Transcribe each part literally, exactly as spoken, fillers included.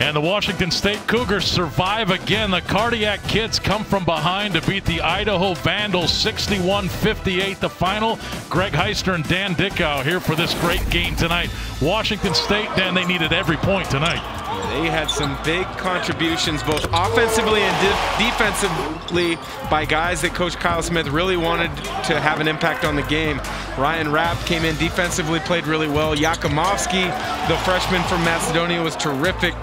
And the Washington State Cougars survive again. The Cardiac Kids come from behind to beat the Idaho Vandals sixty-one fifty-eight. The final, Greg Heister and Dan Dickau here for this great game tonight. Washington State, Dan, they needed every point tonight. They had some big contributions, both offensively and de defensively, by guys that Coach Kyle Smith really wanted to have an impact on the game. Ryan Rapp came in defensively, played really well. Jakimovski, the freshman from Macedonia, was terrific.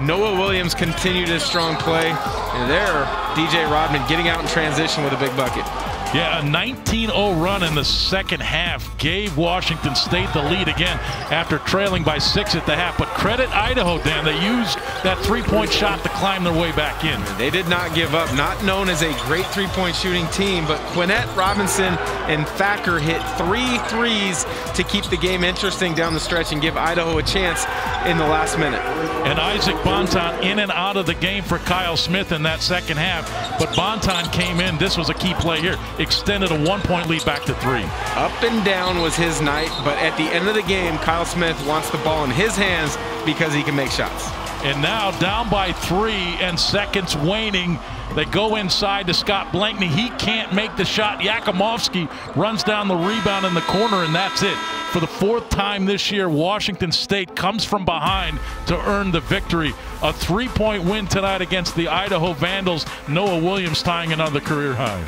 Noah Williams continued his strong play, and there, D J Rodman getting out in transition with a big bucket. Yeah, a nineteen oh run in the second half gave Washington State the lead again after trailing by six at the half. But credit Idaho, Dan. They used that three-point shot to climb their way back in. They did not give up. Not known as a great three-point shooting team, but Quinette, Robinson, and Thacker hit three threes to keep the game interesting down the stretch and give Idaho a chance in the last minute. And Isaac Bonton in and out of the game for Kyle Smith in that second half. But Bonton came in. This was a key play here. Extended a one-point lead back to three. Up and down was his night, but at the end of the game, Kyle Smith wants the ball in his hands because he can make shots. And now down by three and seconds waning. They go inside to Scott Blankney. He can't make the shot. Jakimovski runs down the rebound in the corner, and that's it. For the fourth time this year, Washington State comes from behind to earn the victory. A three-point win tonight against the Idaho Vandals. Noah Williams tying another career high.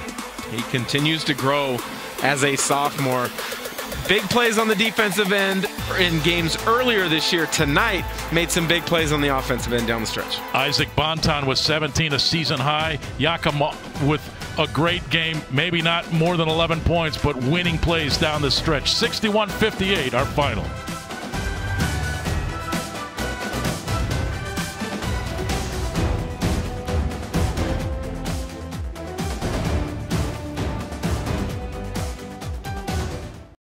He continues to grow as a sophomore. Big plays on the defensive end in games earlier this year. Tonight, made some big plays on the offensive end down the stretch. Isaac Bonton with seventeen, a season high. Jakimovski with a great game, maybe not more than eleven points, but winning plays down the stretch. sixty-one fifty-eight, our final.